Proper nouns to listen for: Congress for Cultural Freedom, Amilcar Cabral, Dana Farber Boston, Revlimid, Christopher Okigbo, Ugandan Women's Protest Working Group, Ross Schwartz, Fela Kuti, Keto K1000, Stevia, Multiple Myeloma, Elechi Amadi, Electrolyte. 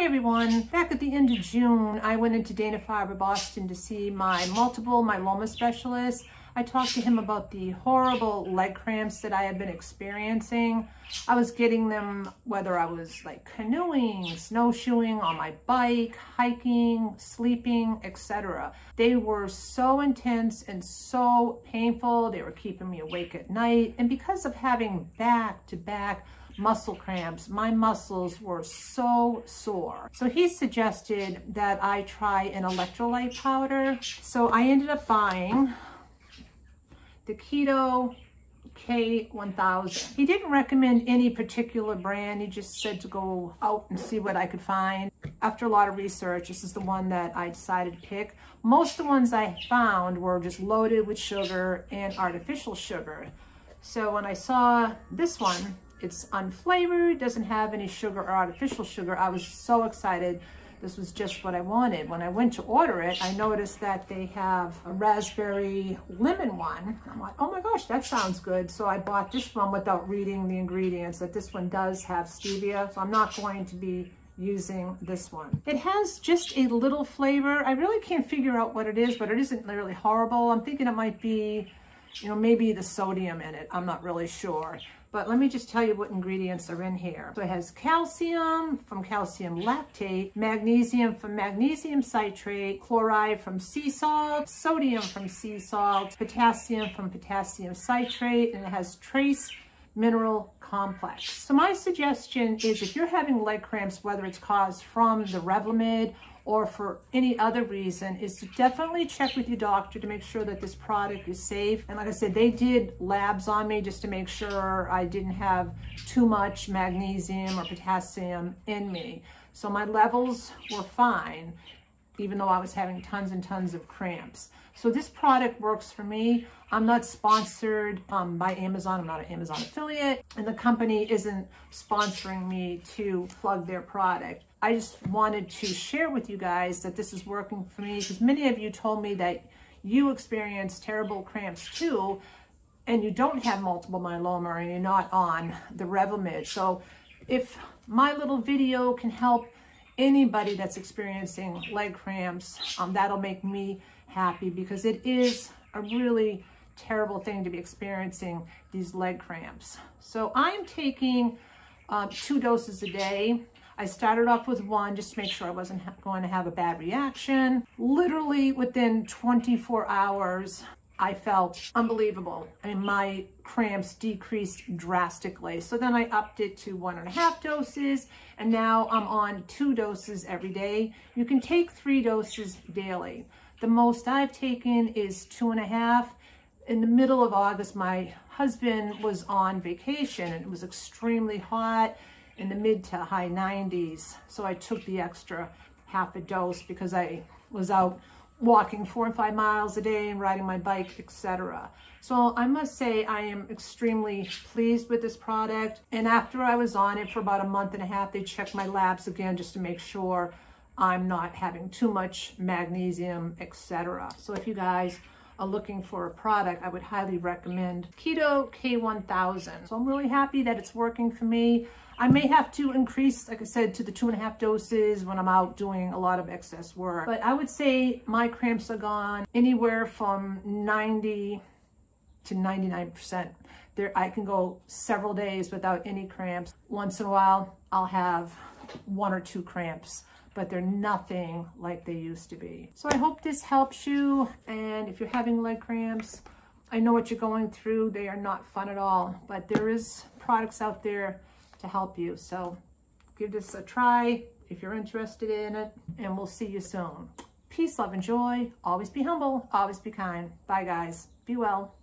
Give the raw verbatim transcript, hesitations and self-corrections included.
Hi everyone. Back at the end of June, I went into Dana Farber Boston to see my multiple myeloma specialist. I talked to him about the horrible leg cramps that I had been experiencing. I was getting them whether I was like canoeing, snowshoeing, on my bike, hiking, sleeping, et cetera. They were so intense and so painful. They were keeping me awake at night. And because of having back-to-back muscle cramps, my muscles were so sore. So he suggested that I try an electrolyte powder. So I ended up buying the Keto K one thousand. He didn't recommend any particular brand. He just said to go out and see what I could find. After a lot of research, this is the one that I decided to pick. Most of the ones I found were just loaded with sugar and artificial sugar. So when I saw this one, it's unflavored, doesn't have any sugar or artificial sugar, I was so excited. This was just what I wanted. When I went to order it, I noticed that they have a raspberry lemon one. I'm like, oh my gosh, that sounds good. So I bought this one without reading the ingredients, that this one does have stevia. So I'm not going to be using this one. It has just a little flavor. I really can't figure out what it is, but it isn't really horrible. I'm thinking it might be, you know, maybe the sodium in it. I'm not really sure. But let me just tell you what ingredients are in here. So it has calcium from calcium lactate, magnesium from magnesium citrate, chloride from sea salt, sodium from sea salt, potassium from potassium citrate, and it has trace mineral complex. So my suggestion is, if you're having leg cramps, whether it's caused from the Revlimid or for any other reason, is to definitely check with your doctor to make sure that this product is safe. And like I said, they did labs on me just to make sure I didn't have too much magnesium or potassium in me. So my levels were fine, even though I was having tons and tons of cramps. So this product works for me. I'm not sponsored um, by Amazon. I'm not an Amazon affiliate, and the company isn't sponsoring me to plug their product. I just wanted to share with you guys that this is working for me, because many of you told me that you experience terrible cramps too, and you don't have multiple myeloma and you're not on the Revlimid. So if my little video can help anybody that's experiencing leg cramps, um, that'll make me happy, because it is a really terrible thing to be experiencing these leg cramps. So I'm taking uh, two doses a day. I started off with one just to make sure I wasn't going to have a bad reaction. Literally within twenty-four hours, I felt unbelievable. I mean, my cramps decreased drastically. So then I upped it to one and a half doses, and now I'm on two doses every day. You can take three doses daily. The most I've taken is two and a half. In the middle of August, my husband was on vacation and it was extremely hot, in the mid to high nineties. So I took the extra half a dose because I was out walking four and five miles a day and riding my bike, et cetera. So I must say I am extremely pleased with this product. And after I was on it for about a month and a half, they checked my labs again just to make sure I'm not having too much magnesium, et cetera. So if you guys are looking for a product, I would highly recommend Keto K one thousand. So I'm really happy that it's working for me. I may have to increase, like I said, to the two and a half doses when I'm out doing a lot of excess work. But I would say my cramps are gone anywhere from ninety to ninety-nine percent. There, I can go several days without any cramps. Once in a while, I'll have one or two cramps, but they're nothing like they used to be. So I hope this helps you. And if you're having leg cramps, I know what you're going through. They are not fun at all, but there is products out there to help you. So give this a try if you're interested in it, and we'll see you soon. Peace, love, and joy. Always be humble, always be kind. Bye guys, be well.